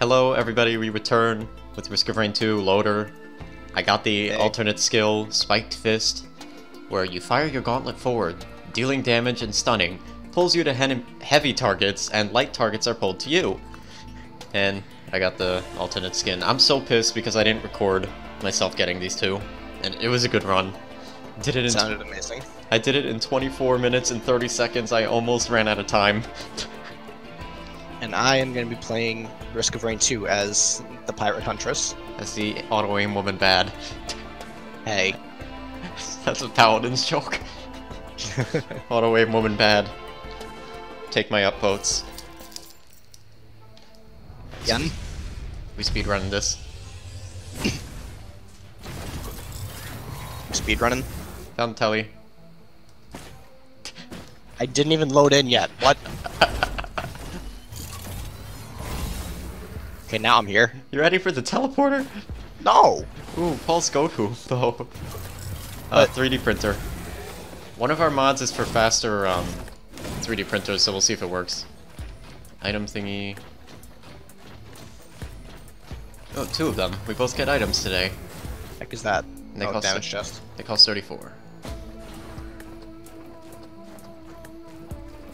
Hello everybody, we return with Risk of Rain 2, Loader. I got the alternate skill, Spiked Fist, where you fire your gauntlet forward, dealing damage and stunning, pulls you to heavy targets, and light targets are pulled to you. And I got the alternate skin. I'm so pissed because I didn't record myself getting these two, and it was a good run. Did it in sounded amazing. I did it in 24 minutes and 30 seconds, I almost ran out of time. And I am going to be playing Risk of Rain 2 as the Pirate Huntress. As the auto-aim woman bad. Hey. That's a Paladin's joke. Auto-aim woman bad. Take my upvotes. Yun. We speedrunning this. Speedrunning? Found the telly. I didn't even load in yet. What? Okay, now I'm here. You ready for the teleporter? No! Ooh, Pulse Goku, though. 3D printer. One of our mods is for faster 3D printers, so we'll see if it works. Item thingy. Oh, two of them. We both get items today. Heck is that? And they cost damage chest. They cost 34.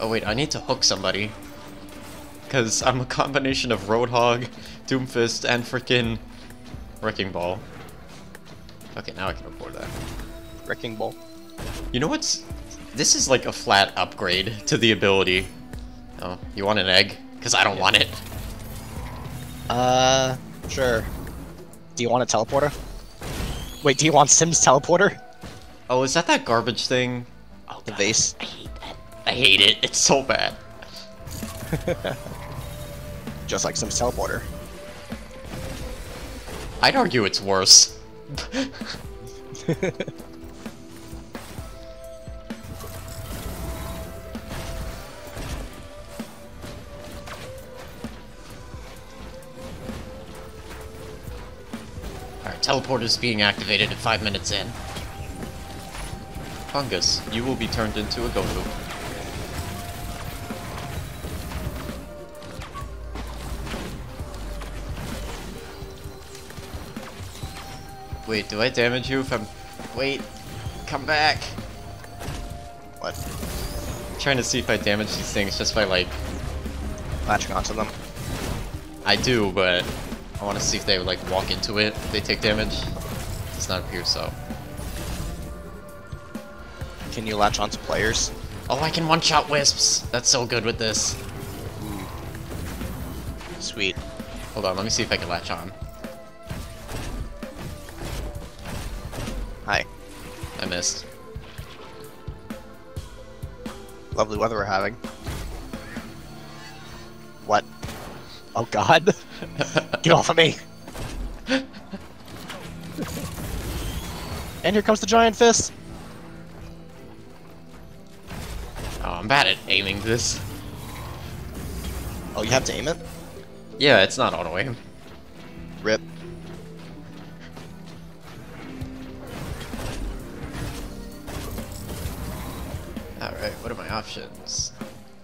Oh wait, I need to hook somebody. Because I'm a combination of Roadhog, Doomfist, and freaking Wrecking Ball. Okay, now I can afford that. Wrecking Ball. You know what's... This is like a flat upgrade to the ability. Oh, you want an egg? Because I don't want it. Sure. Do you want a teleporter? Wait, do you want Sim's teleporter? Oh, is that that garbage thing? Oh, the vase. I hate that. I hate it. It's so bad. Just like some teleporter. I'd argue it's worse. Alright, teleporter's being activated at 5 minutes in. Fungus, you will be turned into a Goku. Wait, do I damage you if I'm... Wait, come back! What? I'm trying to see if I damage these things just by, like... latching onto them. I do, but I want to see if they, like, walk into it, if they take damage. Does not appear so. Can you latch onto players? Oh, I can one-shot Wisps! That's so good with this. Ooh. Sweet. Hold on, let me see if I can latch on. Hi. I missed. Lovely weather we're having. What? Oh god. Get off of me! And here comes the giant fist! Oh, I'm bad at aiming this. Oh, you have to aim it? Yeah, it's not auto-aim. RIP. Alright, what are my options?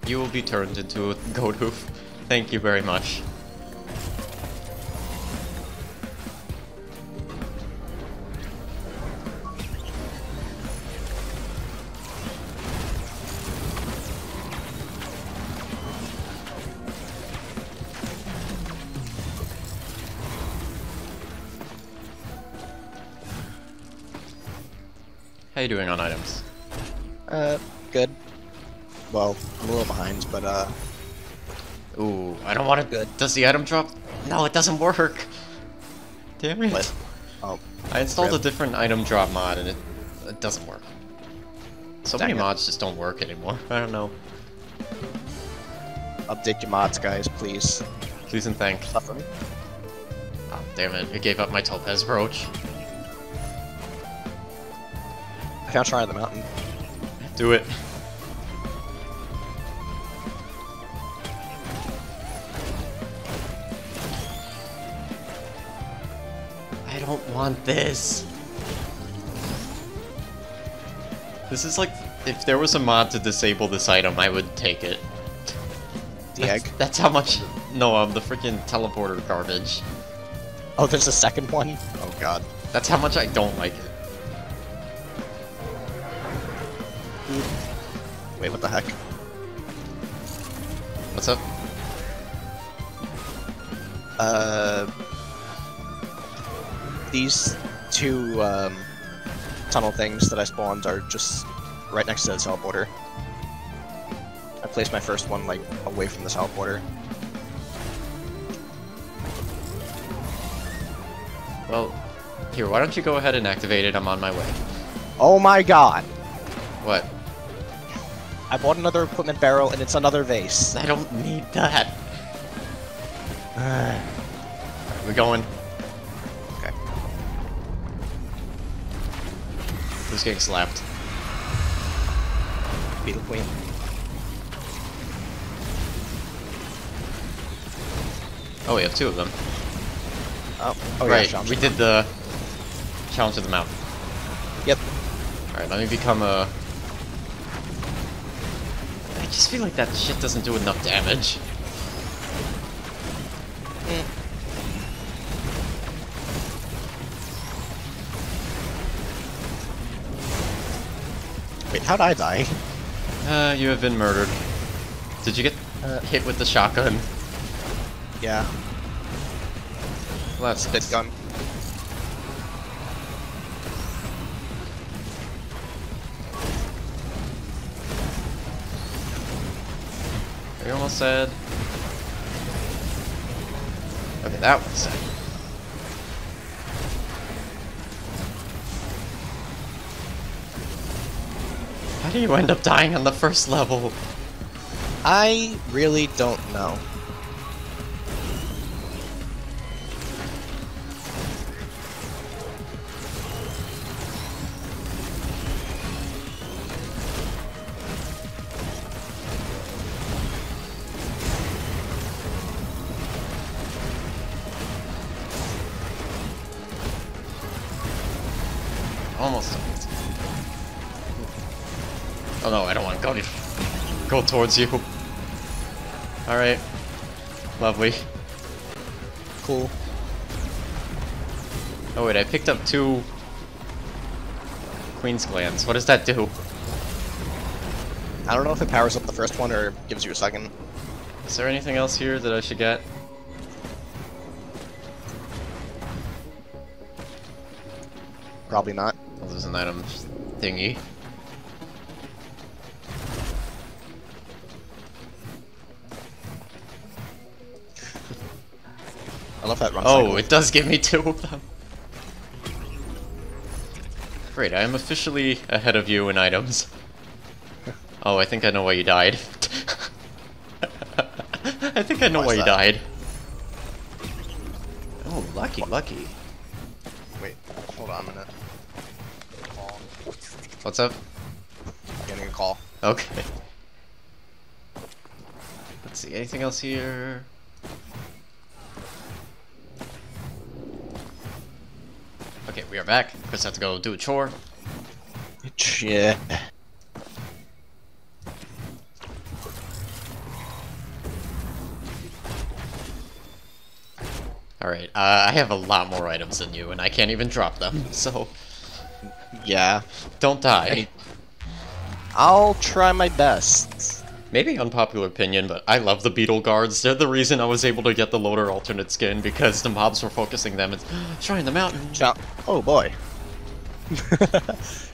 You will be turned into a goat hoof. Thank you very much. How you doing on items? Good. Well, I'm a little behind, but ooh, I don't want to. Good. Does the item drop? No, it doesn't work. Damn it! What? Oh, I installed a different item drop mod, and it doesn't work. So many mods just don't work anymore. I don't know. Update your mods, guys, please. Please and thank. Oh, damn it! It gave up my Topaz Brooch. I can't try the mountain. Do it. I don't want this. This is like, if there was a mod to disable this item, I would take it. The egg. That's how much No, the freaking teleporter garbage. Oh, there's a second one? Oh god. That's how much I don't like it. Wait, what the heck? What's up? These two tunnel things that I spawned are just right next to the teleporter. I placed my first one like away from the teleporter. Well, here, why don't you go ahead and activate it? I'm on my way. Oh my god! What? I bought another equipment barrel and it's another vase. I don't need that. Right, we're going. Okay. Who's getting slapped? Beetle Queen. Oh, we have two of them. Oh right, yeah, we did the challenge of the mountain. Yep. Alright, let me become a... I just feel like that shit doesn't do enough damage. Wait, how'd I die? You have been murdered. Did you get hit with the shotgun? Yeah. Well, that's a dead gun. Are you almost dead? Okay, that one's sad. How do you end up dying on the first level? I really don't know. Oh no, I don't want to go towards you. Alright. Lovely. Cool. Oh wait, I picked up two Queen's Glands. What does that do? I don't know if it powers up the first one or gives you a second. Is there anything else here that I should get? Probably not. Well, there's an item thingy. I love that run cycle. It does give me two of them. Great, I am officially ahead of you in items. Oh, I think I know why you died. I think I know why you died. Oh, lucky, lucky. Wait, hold on a minute. What's up? Getting a call. Okay. Let's see, anything else here? Okay, we are back. Chris has to go do a chore. Yeah. Alright, I have a lot more items than you, and I can't even drop them, so... Yeah. Don't die. I'll try my best. Maybe unpopular opinion, but I love the Beetle Guards. They're the reason I was able to get the Loader alternate skin, because the mobs were focusing them and trying them out. Oh boy.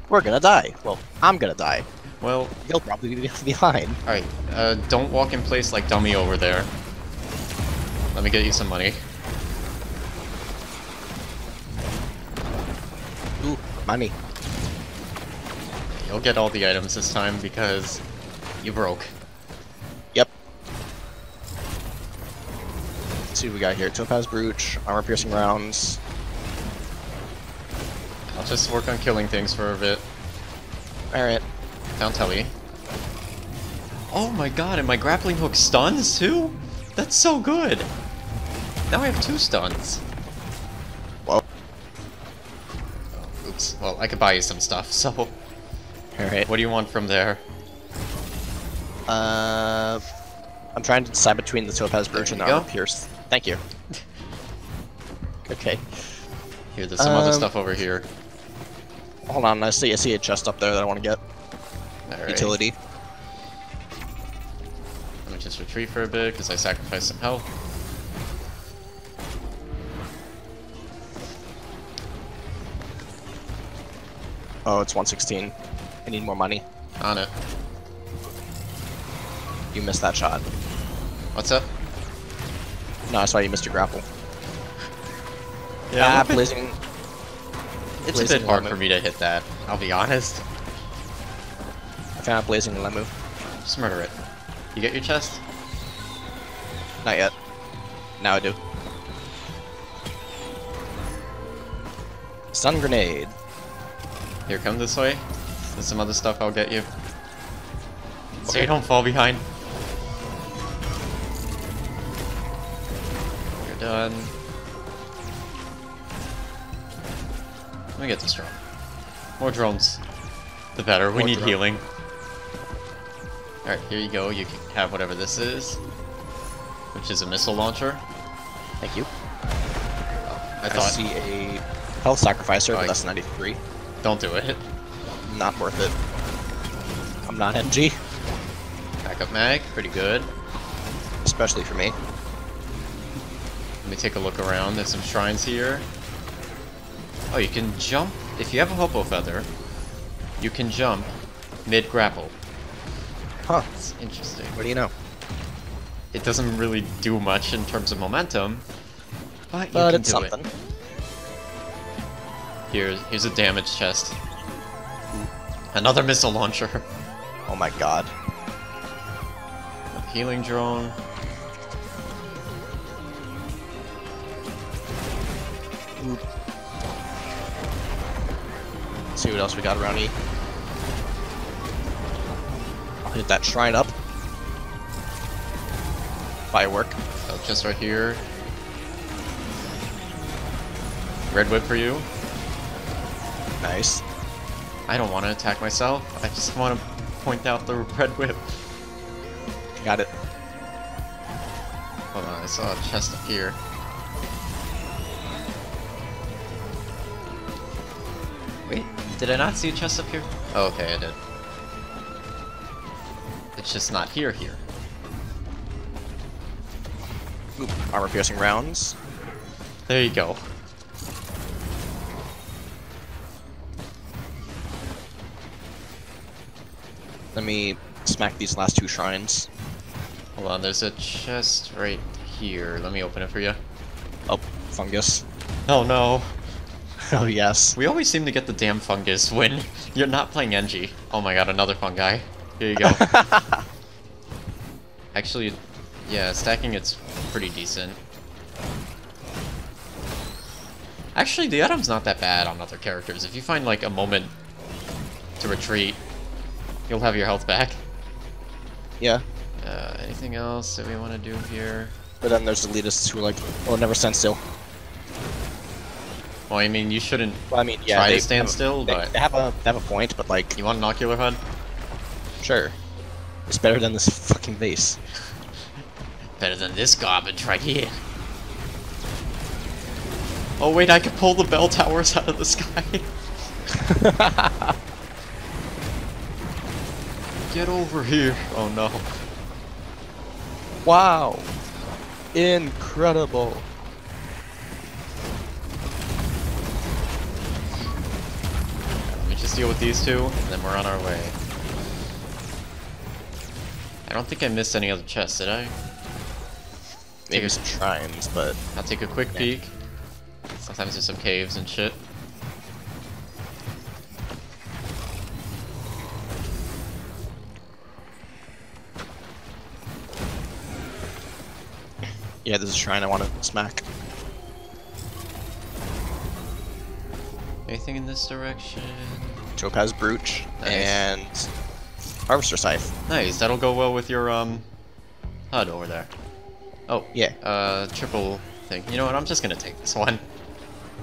We're gonna die. Well, I'm gonna die. Well... You'll probably be behind. Alright, don't walk in place like dummy over there. Let me get you some money. Ooh, money. You'll get all the items this time because you broke. Yep. Let's see what we got here. Topaz Brooch, Armor Piercing Rounds. I'll just work on killing things for a bit. Alright. Down telly. Oh my god, and my grappling hook stuns too? That's so good! Now I have two stuns. Whoa. Oh, oops. Well, I could buy you some stuff, so... Alright, what do you want from there? I'm trying to decide between the Topaz Brooch and the Armor Pierce. Thank you. Okay. Here, there's some other stuff over here. Hold on, I see a chest up there that I want to get. Alright. Utility. Let me just retreat for a bit, because I sacrificed some health. Oh, it's 116. I need more money. On it. You missed that shot. What's up? No, I saw you missed your grapple. Yeah, blazing. It's a bit hard for me to hit that, I'll be honest. I found out blazing when I move. Just murder it. You get your chest? Not yet. Now I do. Sun Grenade. Here, come this way. There's some other stuff I'll get you. Okay. So you don't fall behind. You're done. Let me get this drone. More drones. The better. We need healing. Alright, here you go. You can have whatever this is. Which is a missile launcher. Thank you. I see a health sacrificer, but that's 93. Don't do it. Not worth it. I'm not MG. Backup mag, pretty good. Especially for me. Let me take a look around. There's some shrines here. Oh, you can jump. If you have a Hopo Feather, you can jump mid-grapple. Huh. That's interesting. What do you know? It doesn't really do much in terms of momentum, but you can do something. It. Here's a damage chest. Another missile launcher. Oh my god. A healing drone. Oop. Let's see what else we got around here. I'll hit that shrine up. Firework. Oh, chest right here. Red Whip for you. Nice. I don't want to attack myself. I just want to point out the Red Whip. Got it. Hold on, I saw a chest up here. Wait, did I not see a chest up here? Oh, okay, I did. It's just not here. Oop, armor piercing rounds. There you go. Let me smack these last two shrines. Hold on, there's a chest right here. Let me open it for you. Oh, fungus. Oh no. Oh yes. We always seem to get the damn fungus when you're not playing NG. Oh my god, another fungi. Here you go. Actually, yeah, stacking it's pretty decent. Actually, the item's not that bad on other characters. If you find like a moment to retreat, you'll have your health back. Yeah. Anything else that we want to do here? But then there's elitists who are like, oh, never stand still. Well, I mean, you shouldn't try to stand still, but... They have a point, but like... You want an Ocular HUD? Sure. It's better than this fucking base. Better than this garbage right here. Oh wait, I can pull the bell towers out of the sky. Get over here! Oh no! Wow! Incredible! Let me just deal with these two, and then we're on our way. I don't think I missed any other chests, did I? Maybe some shrines, but... I'll take a quick peek. Sometimes there's some caves and shit. Yeah, there's a shrine I want to smack. Anything in this direction? Topaz Brooch and Harvester Scythe. Nice, that'll go well with your HUD over there. Oh, yeah. Triple thing. You know what, I'm just gonna take this one.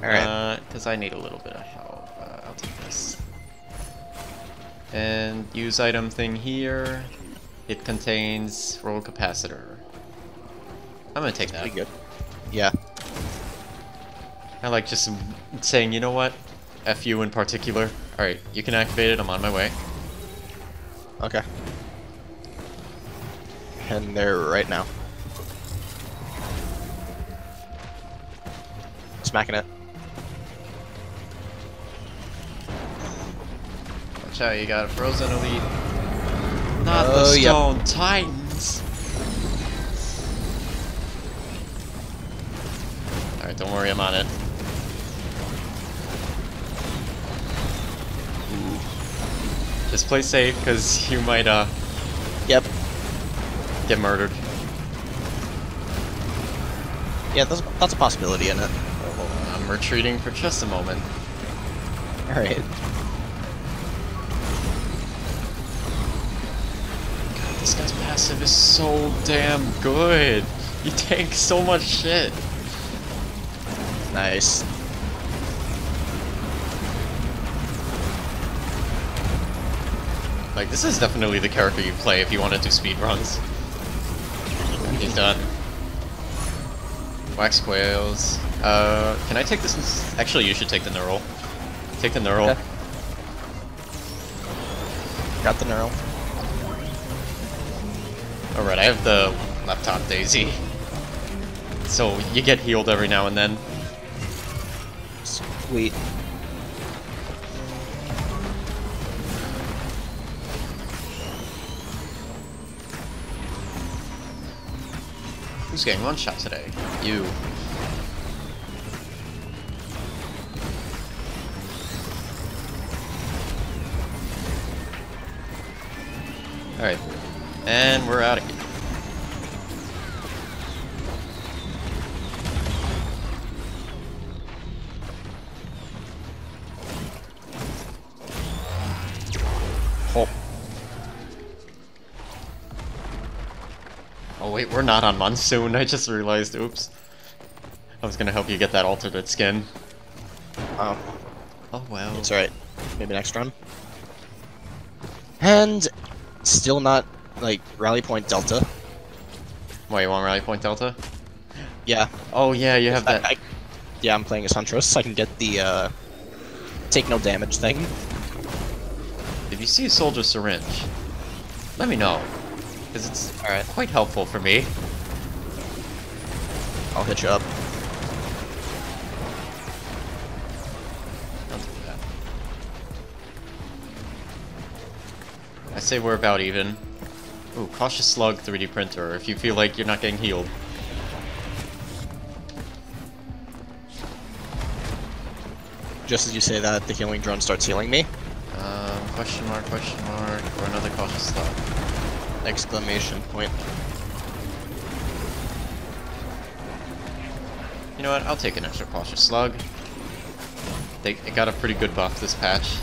Alright. Because I need a little bit of help. I'll take this. And use item thing here. It contains Roll Capacitor. I'm gonna take that. Pretty good. Yeah. I like just saying, you know what? F you in particular. Alright, you can activate it, I'm on my way. Okay. Heading there right now. Smacking it. Watch out, you got a Frozen Elite. Not the Stone Titans! Alright, don't worry, I'm on it. Just play safe, because you might, Yep. Get murdered. Yeah, that's a possibility in it. Oh, I'm retreating for just a moment. Alright. God, this guy's passive is so damn good! You tank so much shit! Nice. Like, this is definitely the character you play if you want to do speedruns. He's done. Waxquails. Can I take this? Actually, you should take the Neural. Take the Neural. Okay. Got the Neural. Alright, I have the laptop daisy. So, you get healed every now and then. Sweet. Who's getting one shot today? You. Alright. And we're out of here. Oh. Oh wait, we're not on Monsoon, I just realized, oops. I was gonna help you get that alternate skin. Oh. Oh well. It's alright. Maybe next run. And still not, like, Rally Point Delta. Wait, you want Rally Point Delta? Yeah. Oh yeah, you have that. Yeah, I'm playing as Huntress, so I can get the, take no damage thing. If you see a Soldier Syringe, let me know. Because it's quite helpful for me. I'll hit you up. Don't do that. I say we're about even. Ooh, Cautious Slug 3D printer, if you feel like you're not getting healed. Just as you say that, the healing drone starts healing me. Question mark, or another Cautious Slug. Exclamation point. You know what? I'll take an extra Cautious Slug. It got a pretty good buff this patch.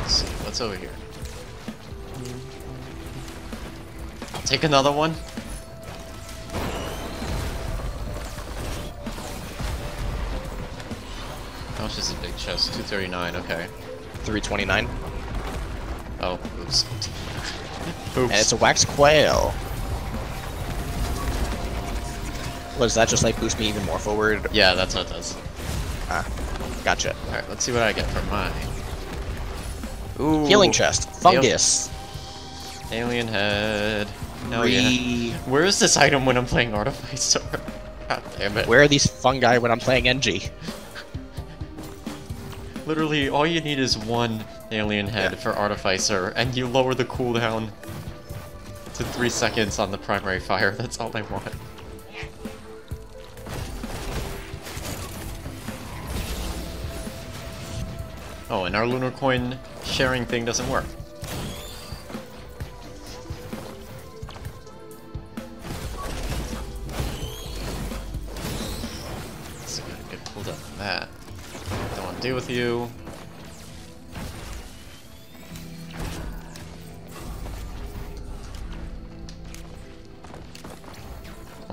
Let's see. What's over here? I'll take another one. Is a big chest. 239, okay. 329. Oh, oops. Oops. And it's a Waxquail. What, does that just like boost me even more forward? Yeah, that's what it does. Ah, gotcha. Alright, let's see what I get from mine. Ooh. Healing chest. Fungus. Alien Head. No, yeah. Where is this item when I'm playing Artificer? God damn it. Where are these fungi when I'm playing NG? Literally, all you need is one Alien Head for Artificer, and you lower the cooldown to 3 seconds on the primary fire. That's all I want. Oh, and our lunar coin sharing thing doesn't work. So gotta get pulled up on that. Deal with you.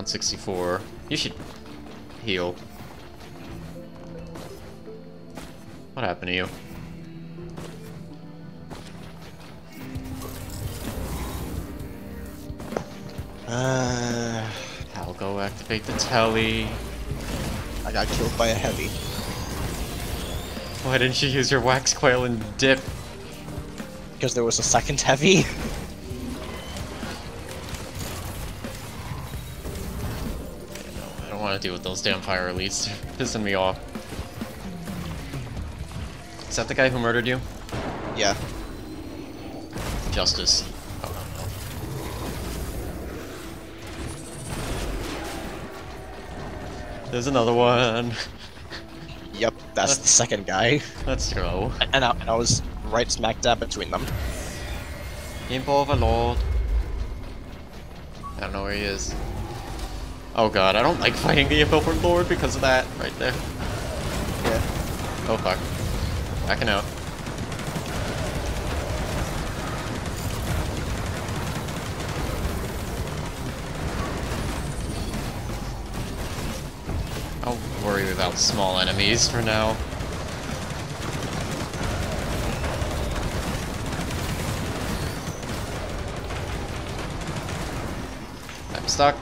64. You should heal. What happened to you? I'll go activate the telly. I got killed by a heavy. Why didn't you use your Waxquail and dip? Because there was a second heavy. I don't want to deal with those damn fire elites. They're pissing me off. Is that the guy who murdered you? Yeah. Justice. Oh, no, no. There's another one. Yep, that's the second guy. Let's go. And I was right smack dab between them. Imp Overlord. I don't know where he is. Oh god, I don't like fighting the Imp Overlord because of that right there. Yeah. Oh fuck. Backing out. I'll worry about small enemies for now. I'm stuck.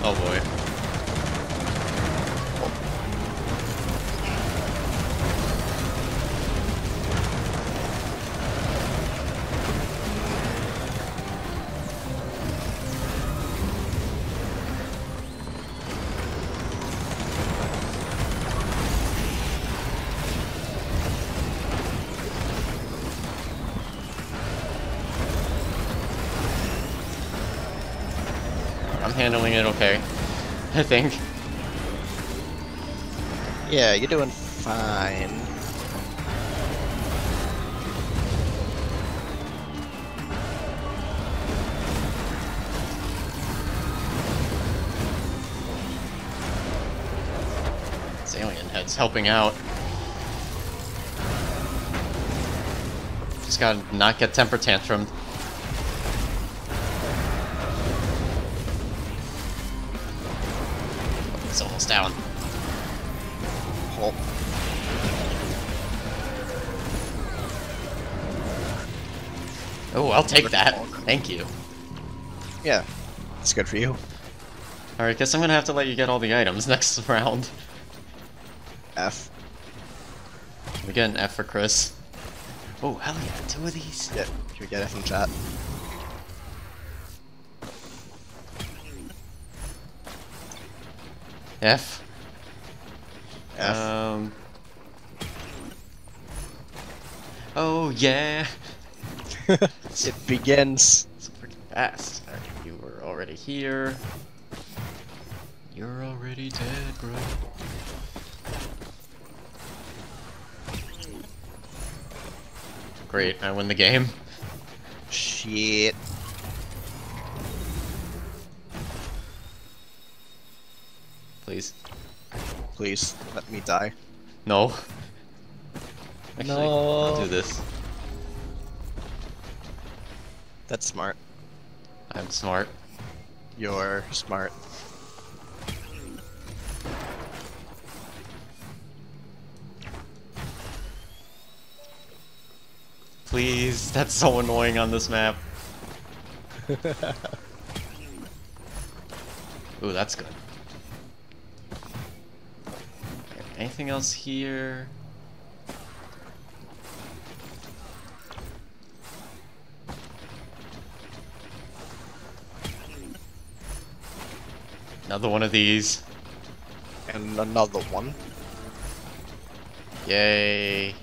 Oh boy. I'm handling it okay, I think. Yeah, you're doing fine. This alien head's helping out. Just gotta not get temper tantrumed. It's almost down. Oh. Oh, I'll take that. Thank you. Yeah, it's good for you. Alright, guess I'm gonna have to let you get all the items next round. F. Can we get an F for Chris? Oh, hell yeah, 2 of these. Yeah, can we get F in chat? F. F. Oh yeah. It begins. It's pretty fast. You were already here. You're already dead, bro. Great, I win the game. Shit. Please. Please, let me die. No. Actually, no. I'll do this. That's smart. I'm smart. You're smart. Please, that's so annoying on this map. Ooh, that's good. Anything else here? Another one of these. And another one. Yay.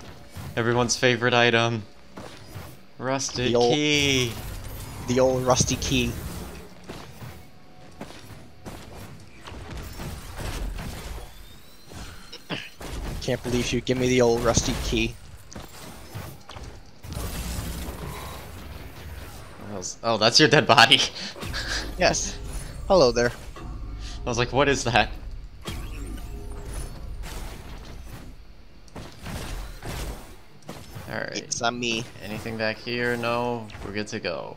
Everyone's favorite item. Rusty Key. The old Rusty Key. can't believe you. Give me the old Rusty Key. Oh, that's your dead body. Yes. Hello there. I was like, what is that? Alright. It's on me. Anything back here? No. We're good to go.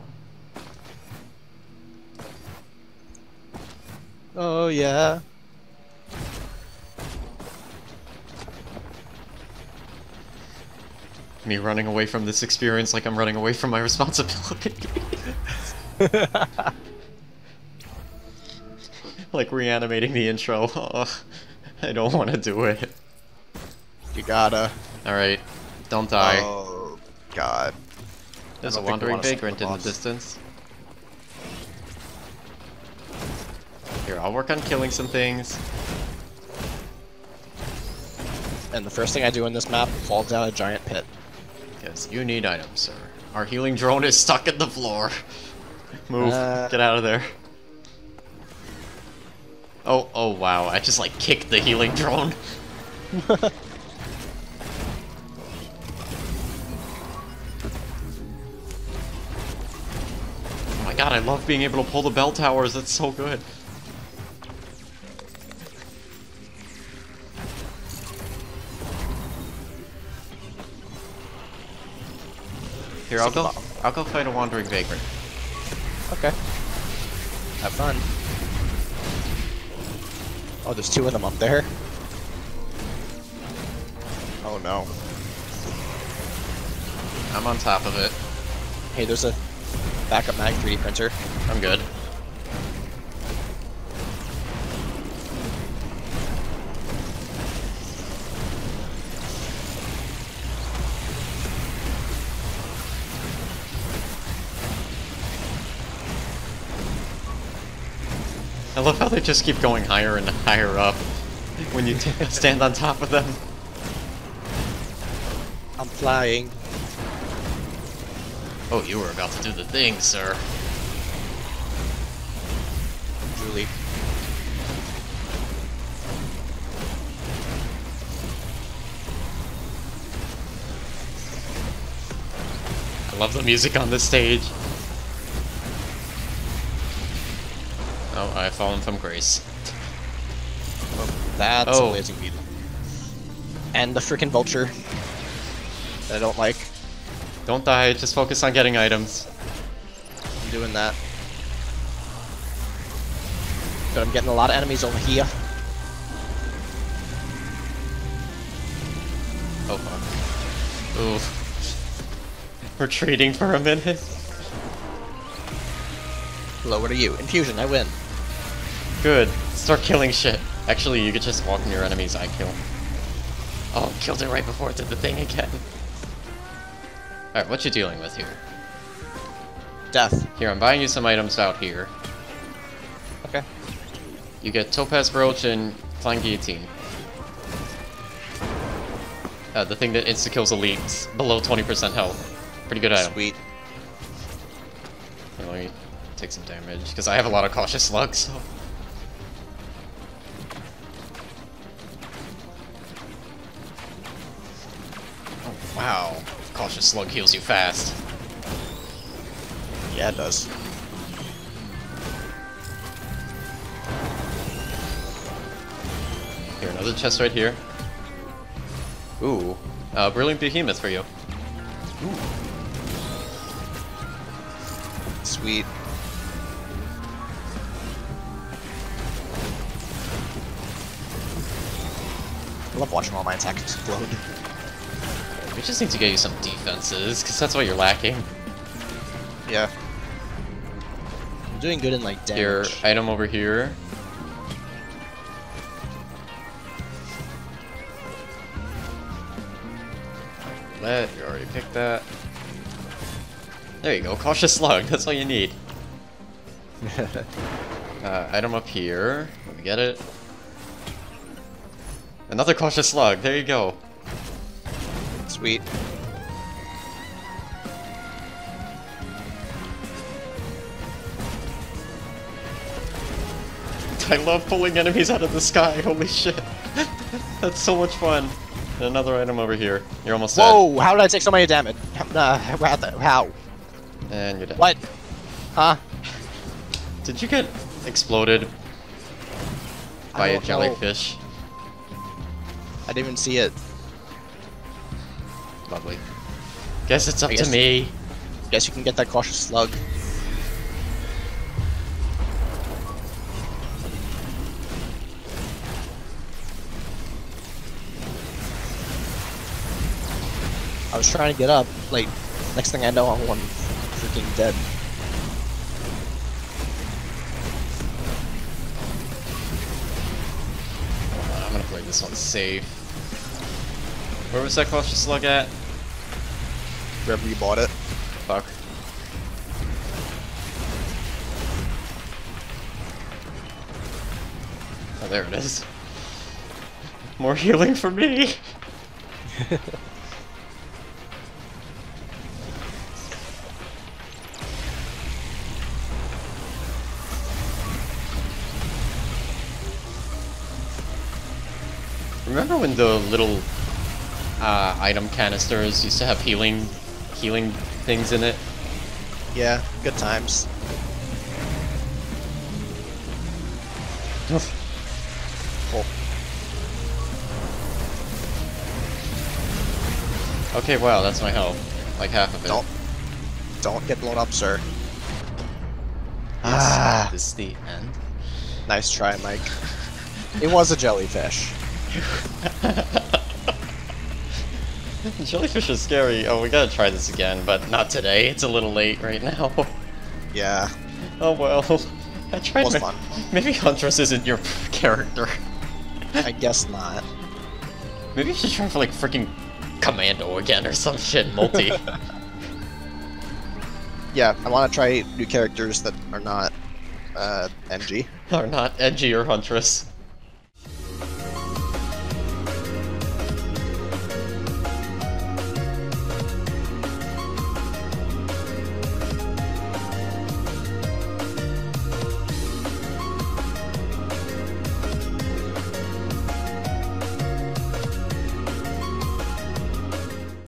Oh, yeah. Me running away from this experience like I'm running away from my responsibility. Like reanimating the intro. Oh, I don't want to do it. You gotta. Alright. Don't die. Oh, God. There's a Wandering Vagrant in the distance. Here, I'll work on killing some things. And the first thing I do in this map, fall down a giant pit. Yes, you need items, sir. Our healing drone is stuck at the floor. Move. Get out of there. Oh, wow. I just, like, kicked the healing drone. Oh my god, I love being able to pull the bell towers. That's so good. Here, I'll go fight a Wandering Vagrant. Okay. Have fun. Oh, there's two of them up there. Oh no. I'm on top of it. Hey, there's a Backup Mag 3D printer. I'm good. I love how they just keep going higher and higher up when you stand on top of them. I'm flying. Oh, you were about to do the thing, sir. Julie. I love the music on this stage. Oh, I've fallen from grace. Oh, that's a lazy beetle. And the freaking vulture. That I don't like. Don't die, just focus on getting items. I'm doing that. But I'm getting a lot of enemies over here. Oh fuck. Ooh. Retreating for a minute. Lower to you. Infusion, I win. Good. Start killing shit. Actually, you could just walk near enemies I kill. Oh, killed it right before it did the thing again. Alright, what you dealing with here? Death. Here, I'm buying you some items out here. Okay. You get Topaz Brooch and Flying Guillotine. The thing that insta-kills elites below 20% health. Pretty good item. Sweet. Anyway, take some damage, because I have a lot of Cautious Slug, so... Oh, wow. Cautious Slug heals you fast. Yeah, it does. Here, another chest right here. Ooh. Brilliant Behemoth for you. Ooh. Sweet. I love watching all my attacks explode. We just need to get you some defenses, because that's what you're lacking. Yeah. I'm doing good in, like, damage. Your item over here. Let you already picked that. There you go, Cautious Slug, that's all you need. Item up here. Let me get it. Another Cautious Slug, there you go. Sweet. I love pulling enemies out of the sky, holy shit. That's so much fun. And another item over here. You're almost dead. Whoa! How did I take so many damage? How? And you're dead. What? Huh? Did you get exploded by a jellyfish? I didn't even see it. Lovely. Guess it's up to me. Guess you can get that Cautious Slug. I was trying to get up, like, next thing I know, I'm freaking dead. I'm gonna play this one safe. Where was that Cautious Slug at? Wherever you bought it. Fuck. Oh, there it is. More healing for me! Remember when the little item canisters used to have healing things in it? Yeah, good times. Cool. Okay, wow, that's my health. Like half of it. Don't get blown up, sir. Yes, this is the end. Nice try, Mike. It was a jellyfish. Jellyfish is scary. Oh, we gotta try this again, but not today. It's a little late right now. Yeah. Oh well. I tried. It was fun. Maybe Huntress isn't your character. I guess not. Maybe you should try for like freaking Commando again or some shit multi. Yeah, I want to try new characters that are not MG. Or Huntress.